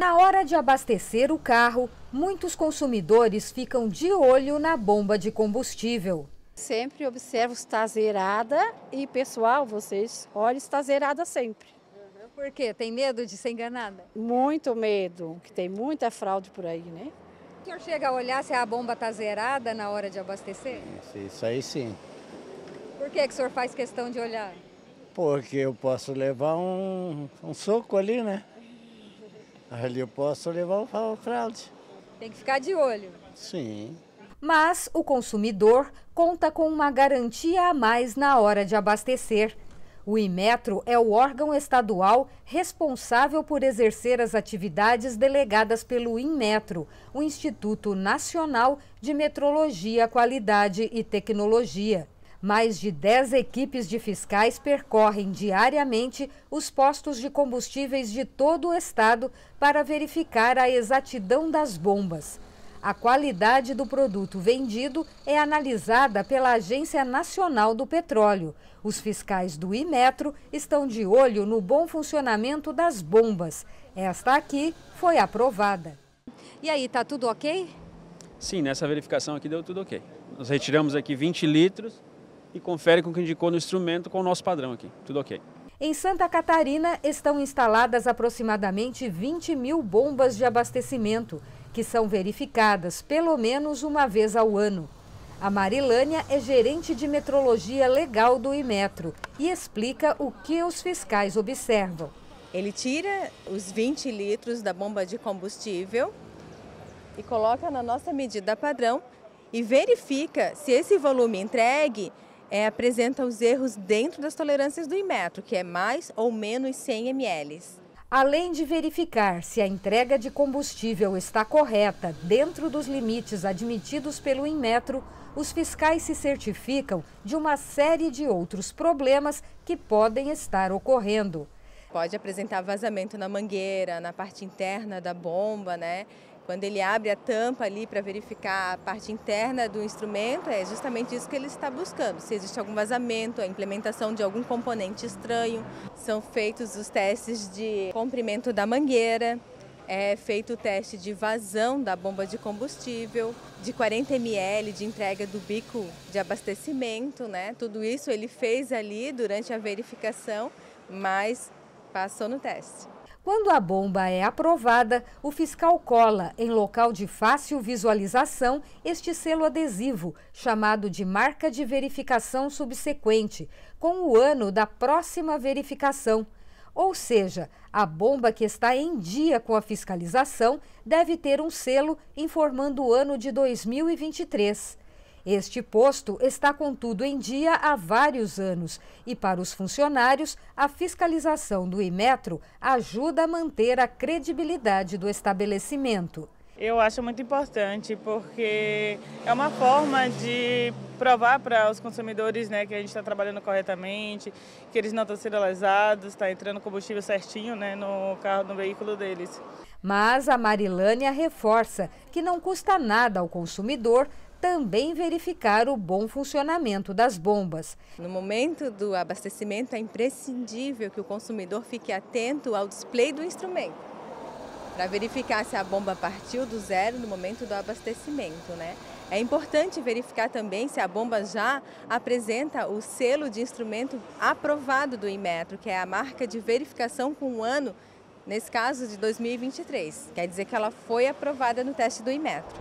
Na hora de abastecer o carro, muitos consumidores ficam de olho na bomba de combustível. Sempre observo se está zerada e, pessoal, vocês olhem se está zerada sempre. Por quê? Tem medo de ser enganada? Muito medo, que tem muita fraude por aí, né? O senhor chega a olhar se a bomba está zerada na hora de abastecer? Isso aí sim. Por que que o senhor faz questão de olhar? Porque eu posso levar um soco ali, né? Ali eu posso levar um fraude. Tem que ficar de olho. Sim. Mas o consumidor conta com uma garantia a mais na hora de abastecer. O Inmetro é o órgão estadual responsável por exercer as atividades delegadas pelo Inmetro, o Instituto Nacional de Metrologia, Qualidade e Tecnologia. Mais de 10 equipes de fiscais percorrem diariamente os postos de combustíveis de todo o estado para verificar a exatidão das bombas. A qualidade do produto vendido é analisada pela Agência Nacional do Petróleo. Os fiscais do Inmetro estão de olho no bom funcionamento das bombas. Esta aqui foi aprovada. E aí, tá tudo ok? Sim, nessa verificação aqui deu tudo ok. Nós retiramos aqui 20 litros e confere com o que indicou no instrumento com o nosso padrão aqui. Tudo ok. Em Santa Catarina estão instaladas aproximadamente 20 mil bombas de abastecimento, que são verificadas pelo menos uma vez ao ano. A Marilânia é gerente de metrologia legal do Inmetro e explica o que os fiscais observam. Ele tira os 20 litros da bomba de combustível e coloca na nossa medida padrão e verifica se esse volume entregue apresenta os erros dentro das tolerâncias do Inmetro, que é mais ou menos 100 ml. Além de verificar se a entrega de combustível está correta dentro dos limites admitidos pelo Inmetro, os fiscais se certificam de uma série de outros problemas que podem estar ocorrendo. Pode apresentar vazamento na mangueira, na parte interna da bomba, né? Quando ele abre a tampa ali para verificar a parte interna do instrumento, é justamente isso que ele está buscando. Se existe algum vazamento, a implementação de algum componente estranho. São feitos os testes de comprimento da mangueira, é feito o teste de vazão da bomba de combustível, de 40 ml de entrega do bico de abastecimento, né? Tudo isso ele fez ali durante a verificação, mas passou no teste. Quando a bomba é aprovada, o fiscal cola, em local de fácil visualização, este selo adesivo, chamado de marca de verificação subsequente, com o ano da próxima verificação. Ou seja, a bomba que está em dia com a fiscalização deve ter um selo informando o ano de 2023. Este posto está, contudo, em dia há vários anos e, para os funcionários, a fiscalização do Inmetro ajuda a manter a credibilidade do estabelecimento. Eu acho muito importante porque é uma forma de provar para os consumidores, né, que a gente está trabalhando corretamente, que eles não estão sendo lesados, está entrando combustível certinho, né, no carro, no veículo deles. Mas a Marilânia reforça que não custa nada ao consumidor também verificar o bom funcionamento das bombas. No momento do abastecimento, é imprescindível que o consumidor fique atento ao display do instrumento, para verificar se a bomba partiu do zero no momento do abastecimento, né? É importante verificar também se a bomba já apresenta o selo de instrumento aprovado do Inmetro, que é a marca de verificação com o ano, nesse caso de 2023. Quer dizer que ela foi aprovada no teste do Inmetro.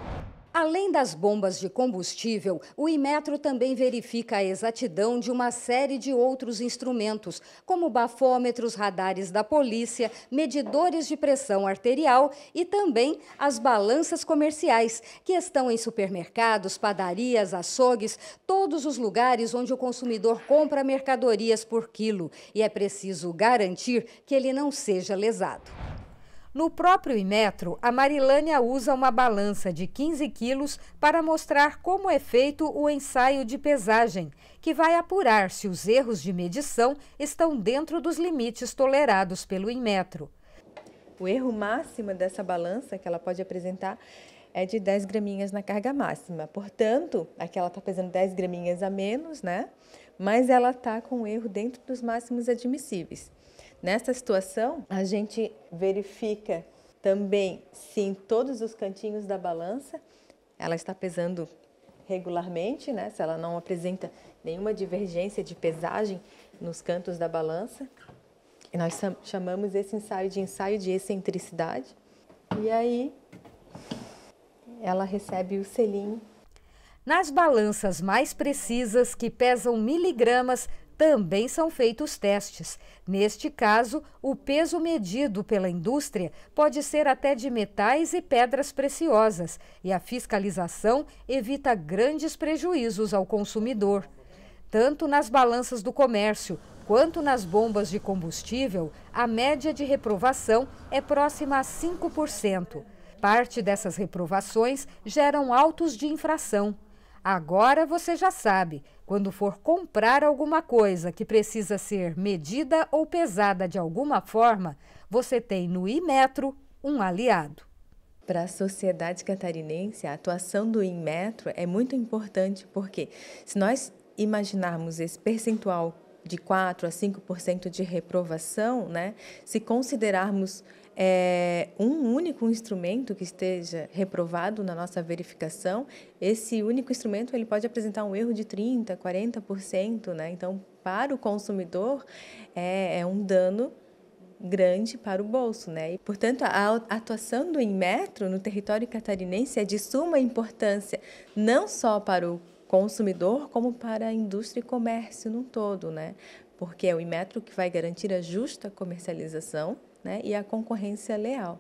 Além das bombas de combustível, o Inmetro também verifica a exatidão de uma série de outros instrumentos, como bafômetros, radares da polícia, medidores de pressão arterial e também as balanças comerciais, que estão em supermercados, padarias, açougues, todos os lugares onde o consumidor compra mercadorias por quilo. E é preciso garantir que ele não seja lesado. No próprio Inmetro, a Marilânia usa uma balança de 15 quilos para mostrar como é feito o ensaio de pesagem, que vai apurar se os erros de medição estão dentro dos limites tolerados pelo Inmetro. O erro máximo dessa balança que ela pode apresentar é de 10 graminhas na carga máxima. Portanto, aqui ela está pesando 10 graminhas a menos, né? Mas ela está com o erro dentro dos máximos admissíveis. Nessa situação, a gente verifica também se em todos os cantinhos da balança ela está pesando regularmente, né? Se ela não apresenta nenhuma divergência de pesagem nos cantos da balança. E nós chamamos esse ensaio de excentricidade. E aí ela recebe o selinho. Nas balanças mais precisas, que pesam miligramas, também são feitos testes. Neste caso, o peso medido pela indústria pode ser até de metais e pedras preciosas, e a fiscalização evita grandes prejuízos ao consumidor. Tanto nas balanças do comércio quanto nas bombas de combustível, a média de reprovação é próxima a 5%. Parte dessas reprovações geram autos de infração. Agora você já sabe, quando for comprar alguma coisa que precisa ser medida ou pesada de alguma forma, você tem no Inmetro um aliado. Para a sociedade catarinense, a atuação do Inmetro é muito importante, porque se nós imaginarmos esse percentual de 4 a 5% de reprovação, né, se considerarmos um único instrumento que esteja reprovado na nossa verificação, esse único instrumento ele pode apresentar um erro de 30%, 40%. Né? Então, para o consumidor, é um dano grande para o bolso. Né? E, portanto, a atuação do Inmetro no território catarinense é de suma importância, não só para o consumidor, como para a indústria e comércio num todo. Né? Porque é o Inmetro que vai garantir a justa comercialização, né, e a concorrência leal.